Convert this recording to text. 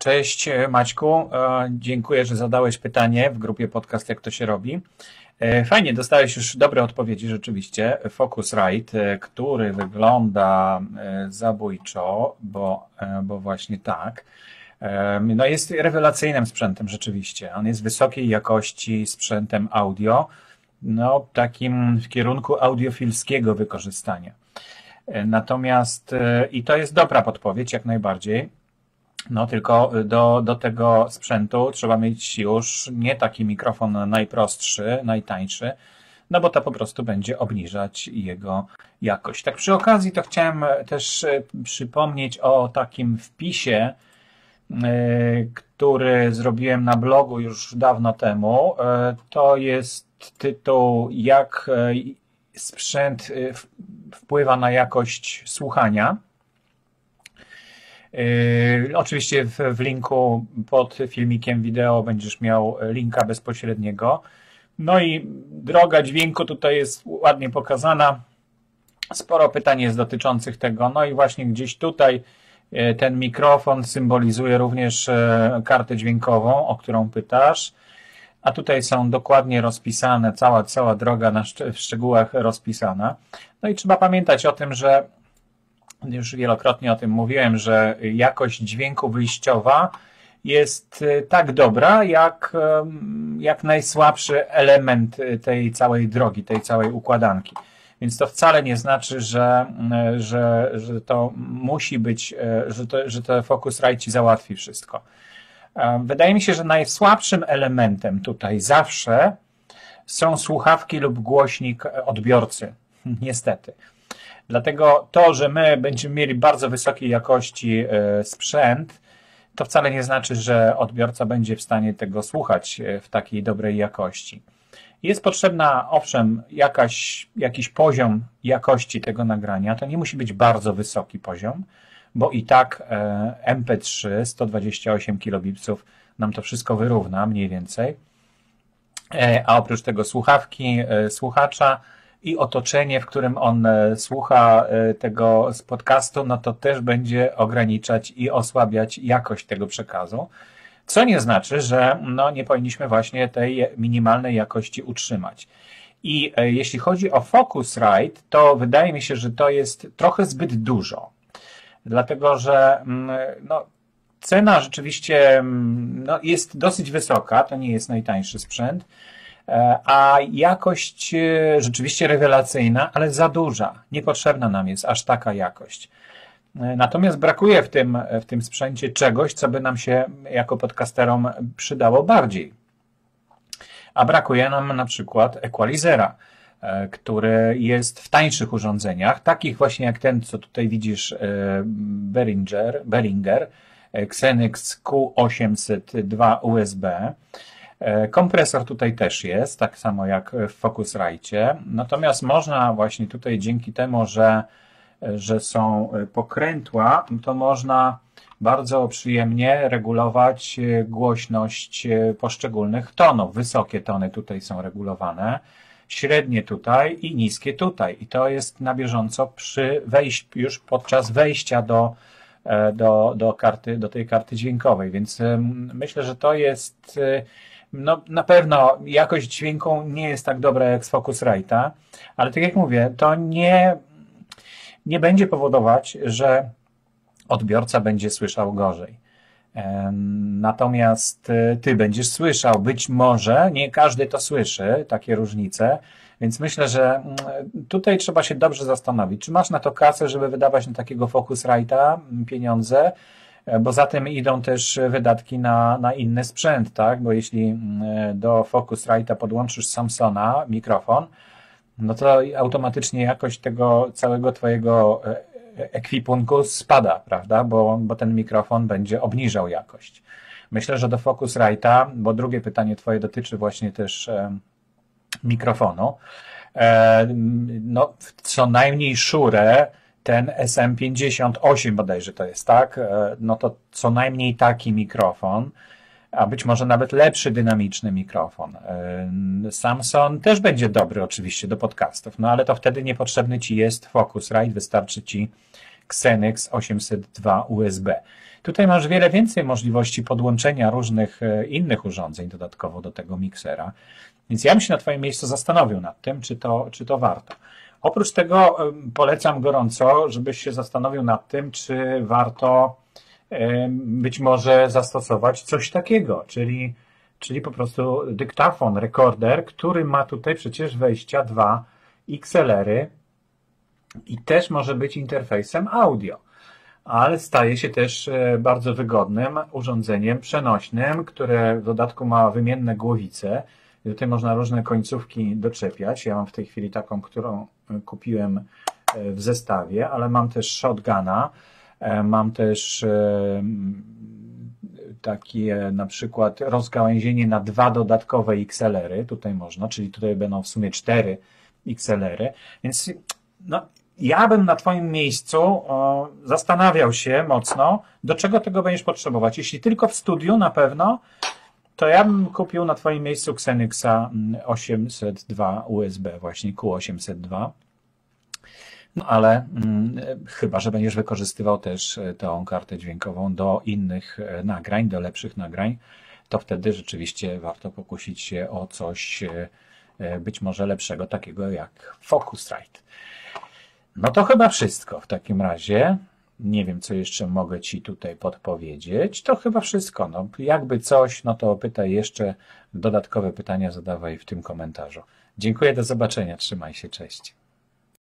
Cześć Maćku, dziękuję, że zadałeś pytanie w grupie podcast Jak to się robi. Fajnie, dostałeś już dobre odpowiedzi rzeczywiście. Focusrite, który wygląda zabójczo, bo właśnie tak. No jest rewelacyjnym sprzętem rzeczywiście. On jest wysokiej jakości sprzętem audio, no takim w kierunku audiofilskiego wykorzystania. Natomiast i to jest dobra podpowiedź jak najbardziej. No tylko do tego sprzętu trzeba mieć już nie taki mikrofon najprostszy, najtańszy, no bo to po prostu będzie obniżać jego jakość. Tak przy okazji to chciałem też przypomnieć o takim wpisie, który zrobiłem na blogu już dawno temu. To jest tytuł Jak sprzęt wpływa na jakość słuchania. Oczywiście w linku pod filmikiem wideo będziesz miał linka bezpośredniego. No i droga dźwięku tutaj jest ładnie pokazana. Sporo pytań jest dotyczących tego. No i właśnie gdzieś tutaj ten mikrofon symbolizuje również kartę dźwiękową, o którą pytasz. A tutaj są dokładnie rozpisane, cała droga w szczegółach rozpisana. No i trzeba pamiętać o tym, że już wielokrotnie o tym mówiłem, że jakość dźwięku wyjściowa jest tak dobra, jak najsłabszy element tej całej drogi, tej całej układanki. Więc to wcale nie znaczy, że to musi być, że to Focusrite ci załatwi wszystko. Wydaje mi się, że najsłabszym elementem tutaj zawsze są słuchawki lub głośnik odbiorcy. Niestety. Dlatego to, że my będziemy mieli bardzo wysokiej jakości sprzęt, to wcale nie znaczy, że odbiorca będzie w stanie tego słuchać w takiej dobrej jakości. Jest potrzebna, owszem, jakiś poziom jakości tego nagrania. To nie musi być bardzo wysoki poziom, bo i tak MP3 128 kilobitów nam to wszystko wyrówna mniej więcej. A oprócz tego słuchawki, słuchacza i otoczenie, w którym on słucha tego z podcastu, no to też będzie ograniczać i osłabiać jakość tego przekazu, co nie znaczy, że no nie powinniśmy właśnie tej minimalnej jakości utrzymać. I jeśli chodzi o Focusrite, to wydaje mi się, że to jest trochę zbyt dużo, dlatego że no, cena rzeczywiście no, jest dosyć wysoka, to nie jest najtańszy sprzęt, a jakość rzeczywiście rewelacyjna, ale za duża. Niepotrzebna nam jest aż taka jakość. Natomiast brakuje w tym sprzęcie czegoś, co by nam się jako podcasterom przydało bardziej. A brakuje nam na przykład equalizera, który jest w tańszych urządzeniach, takich właśnie jak ten, co tutaj widzisz, Behringer Xenyx Q802USB. Kompresor tutaj też jest, tak samo jak w Focusrite. Natomiast można właśnie tutaj dzięki temu, że są pokrętła, to można bardzo przyjemnie regulować głośność poszczególnych tonów. Wysokie tony tutaj są regulowane, średnie tutaj i niskie tutaj. I to jest na bieżąco już podczas wejścia do tej karty dźwiękowej. Więc myślę, że to jest... No, na pewno jakość dźwięku nie jest tak dobra jak z Focusrite'a, ale tak jak mówię, to nie będzie powodować, że odbiorca będzie słyszał gorzej. Natomiast ty będziesz słyszał, być może, nie każdy to słyszy, takie różnice, więc myślę, że tutaj trzeba się dobrze zastanowić, czy masz na to kasę, żeby wydawać na takiego Focusrite'a pieniądze, bo za tym idą też wydatki na inny sprzęt, tak? Bo jeśli do Focusrite'a podłączysz Samsona mikrofon, no to automatycznie jakość tego całego twojego ekwipunku spada, prawda? Bo ten mikrofon będzie obniżał jakość. Myślę, że do Focusrite'a, bo drugie pytanie twoje dotyczy właśnie też mikrofonu, no co najmniej Shure, ten SM58 bodajże to jest, tak? No to co najmniej taki mikrofon, a być może nawet lepszy dynamiczny mikrofon. Samson też będzie dobry oczywiście do podcastów, no ale to wtedy niepotrzebny ci jest Focusrite, wystarczy ci Xenyx 802 USB. Tutaj masz wiele więcej możliwości podłączenia różnych innych urządzeń dodatkowo do tego miksera, więc ja bym się na Twoim miejscu zastanowił nad tym, czy to warto. Oprócz tego polecam gorąco, żebyś się zastanowił nad tym, czy warto być może zastosować coś takiego, czyli po prostu dyktafon, rekorder, który ma tutaj przecież wejścia dwa XLR-y i też może być interfejsem audio, ale staje się też bardzo wygodnym urządzeniem przenośnym, które w dodatku ma wymienne głowice. Tutaj można różne końcówki doczepiać. Ja mam w tej chwili taką, którą kupiłem w zestawie, ale mam też shotguna, mam też takie na przykład rozgałęzienie na dwa dodatkowe XLR-y, tutaj można, czyli tutaj będą w sumie cztery XLR-y, więc no, ja bym na Twoim miejscu zastanawiał się mocno, do czego tego będziesz potrzebować. Jeśli tylko w studiu na pewno, to ja bym kupił na Twoim miejscu Xenyxa 802 USB, właśnie Q802. No ale chyba, że będziesz wykorzystywał też tą kartę dźwiękową do innych nagrań, do lepszych nagrań, to wtedy rzeczywiście warto pokusić się o coś być może lepszego, takiego jak Focusrite. No to chyba wszystko w takim razie. Nie wiem, co jeszcze mogę Ci tutaj podpowiedzieć. To chyba wszystko. No, jakby coś, no to pytaj jeszcze, dodatkowe pytania zadawaj w tym komentarzu. Dziękuję, do zobaczenia. Trzymaj się, cześć.